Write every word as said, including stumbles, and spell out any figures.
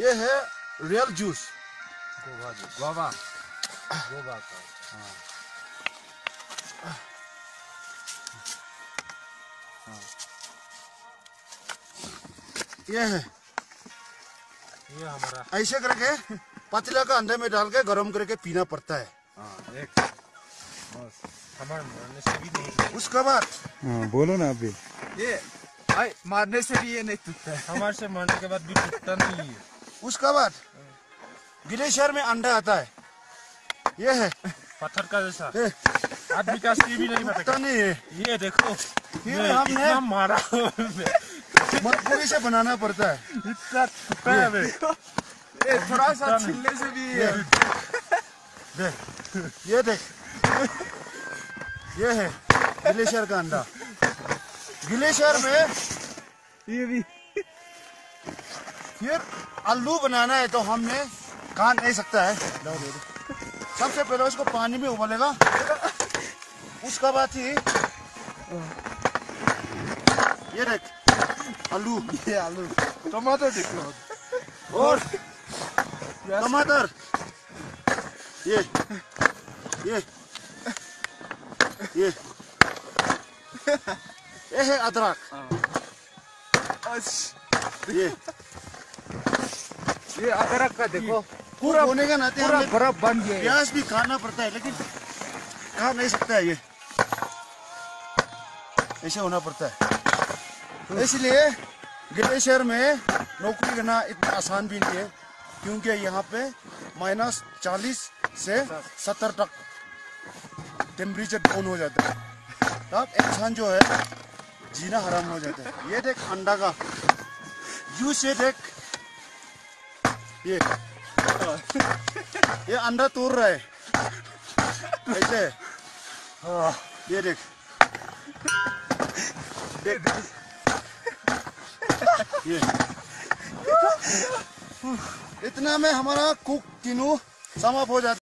ये है real juice, Goa juice, Goa Goa का। हाँ हाँ ये है, ये हमारा ऐसे करके पतीला का अंदर में डाल के गर्म करके पीना पड़ता है। हाँ एक मारने से भी नहीं उसका बात। हाँ बोलो ना अभी, ये आई मारने से भी ये नहीं टूटता है, हमारे से मारने के बाद भी टूटता नहीं है उसका बात। गिरे शहर में अंडा आता है, ये है पत्थर का जैसा, आदमी का भी नहीं पता नहीं है। ये देखो ये हमने मारा, मजबूरी से बनाना पड़ता है, इतना टूटा है। ये थोड़ा सा छिलने से भी देख, ये देख ये है ग्लेशियर का अंडा। ग्लेशियर में ये भी फिर आलू बनाना है तो हमने काट नहीं सकता है। सबसे पहले उसको पानी में उबालेगा, उसका बाद ही ये देख आलू, ये आलू टमाटर देख लो और टमाटर, ये ये ये ये है अदरक, ये ये अदरक का देखो पूरा होने का नाते पूरा बर्फ बन गया। प्याज भी खाना पड़ता है लेकिन खा नहीं सकता है, ये ऐसे होना पड़ता है। इसलिए गिरे शहर में नौकरी करना इतना आसान भी नहीं है, क्योंकि यहाँ पे माइनस चालीस से सत्तर तक टेम्परेचर डाउन हो जाता है, तब इंसान जो है जीना हराम हो जाता है। ये देख अंडा का जूस, ये देख ये ये अंडा तोड़ रहा है ऐसे। हाँ ये देख देख ये इतना में हमारा कुक तीनों समाप्त हो जाता है।